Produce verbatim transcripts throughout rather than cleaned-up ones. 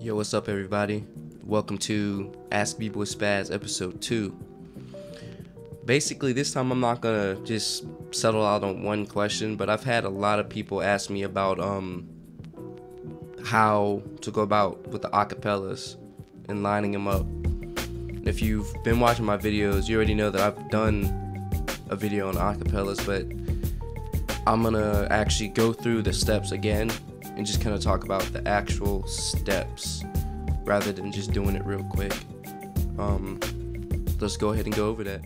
Yo, what's up everybody? Welcome to Ask bboyspaz episode two. Basically this time I'm not gonna just settle out on one question, but I've had a lot of people ask me about um how to go about with the acapellas and lining them up. If you've been watching my videos, you already know that I've done a video on acapellas, but I'm gonna actually go through the steps again and just kind of talk about the actual steps rather than just doing it real quick. Um, let's go ahead and go over that.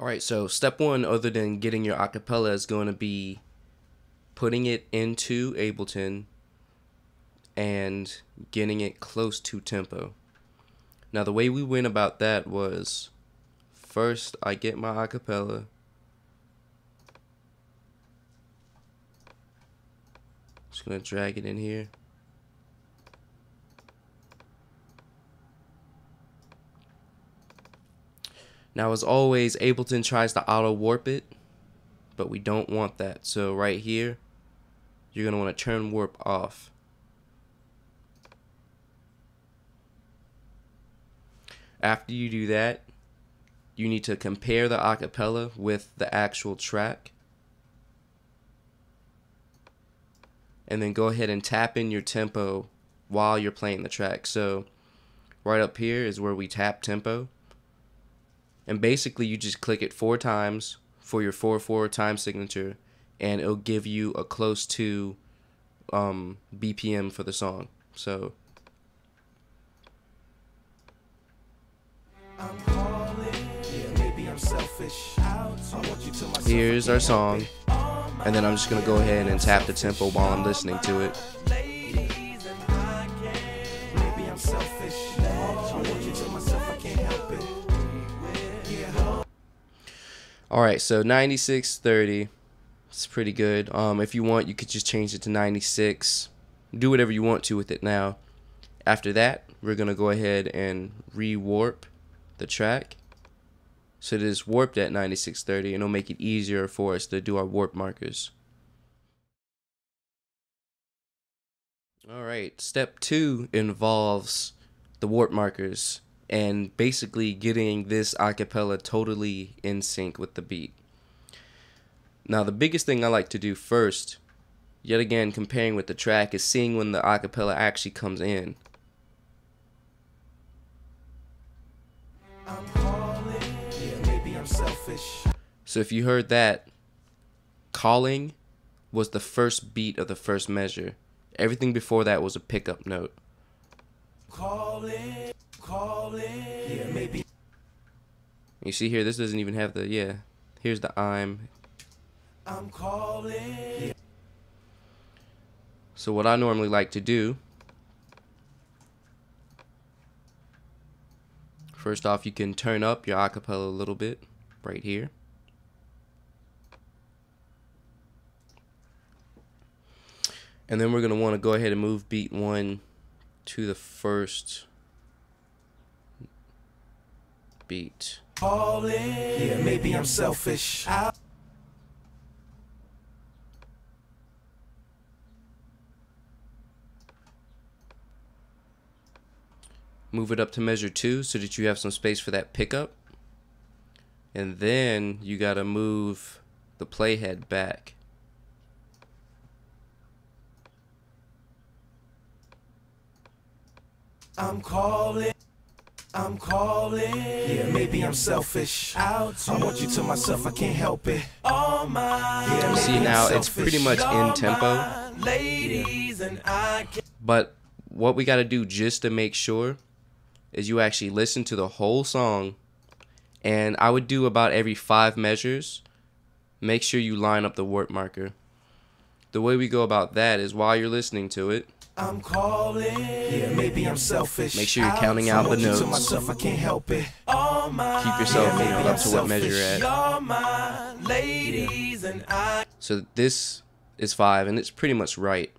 Alright, so step one, other than getting your acapella, is going to be putting it into Ableton and getting it close to tempo. Now the way we went about that was, first, I get my acapella, just gonna drag it in here, now as always Ableton tries to auto warp it, but we don't want that, so right here you're gonna want to turn warp off. After you do that, you need to compare the acapella with the actual track. And then go ahead and tap in your tempo while you're playing the track. So right up here is where we tap tempo. And basically you just click it four times for your four four time signature, and it'll give you a close to um, B P M for the song. So here's our song, and then I'm just gonna go ahead and tap the tempo while I'm listening to it. Alright, so ninety-six thirty, it's pretty good. Um, if you want, you could just change it to ninety-six. Do whatever you want to with it now. After that, we're gonna go ahead and rewarp the track. So it is warped at ninety-six thirty, and it'll make it easier for us to do our warp markers. Alright, step two involves the warp markers and basically getting this acapella totally in sync with the beat. Now the biggest thing I like to do first, yet again comparing with the track, is seeing when the acapella actually comes in. So if you heard that, calling was the first beat of the first measure. Everything before that was a pickup note. Calling, calling. Yeah, maybe. You see here, this doesn't even have the, yeah. Here's the I'm. I'm calling. Yeah. So what I normally like to do, first off, you can turn up your acapella a little bit right here. And then we're going to want to go ahead and move beat one to the first beat. Yeah, maybe I'm selfish. Move it up to measure two so that you have some space for that pickup. And then you got to move the playhead back. I'm calling, I'm calling. Yeah, maybe I'm selfish. I want you to myself, I can't help it. All my, yeah, see now it's pretty much in tempo. Ladies, yeah. And I can. But what we gotta do just to make sure is you actually listen to the whole song, and I would do about every five measures, make sure you line up the warp marker. The way we go about that is while you're listening to it, I'm calling. Yeah, maybe I'm selfish. Make sure you're counting out the notes. Myself, I can't help it. All my, keep yourself, yeah, up I'm to selfish. What measure you're at. All my ladies, yeah. And I. So this is five, and it's pretty much right.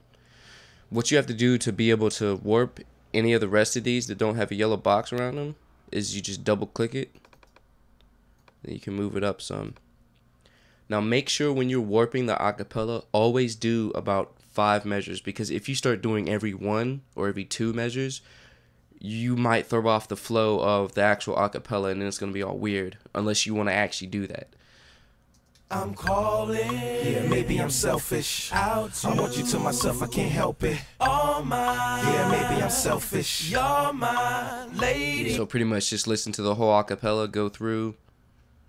What you have to do to be able to warp any of the rest of these that don't have a yellow box around them is you just double click it. Then you can move it up some. Now make sure when you're warping the acapella, always do about five measures, because if you start doing every one or every two measures, you might throw off the flow of the actual acapella, and then it's going to be all weird, unless you want to actually do that. I'm calling. Yeah, maybe I'm selfish. I want you to myself, I can't help it. All mine. Yeah, maybe I'm selfish. You're my lady. So pretty much just listen to the whole acapella, go through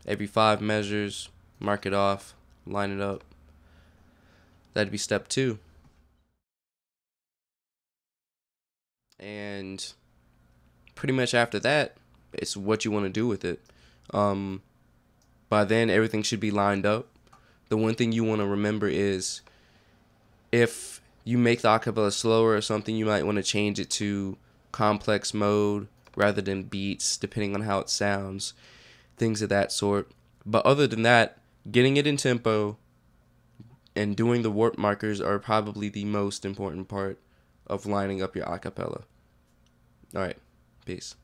every five measures, mark it off, line it up. That'd be step two. And pretty much after that, it's what you want to do with it. Um... By then, everything should be lined up. The one thing you want to remember is if you make the acapella slower or something, you might want to change it to complex mode rather than beats, depending on how it sounds, things of that sort. But other than that, getting it in tempo and doing the warp markers are probably the most important part of lining up your acapella. All right, peace.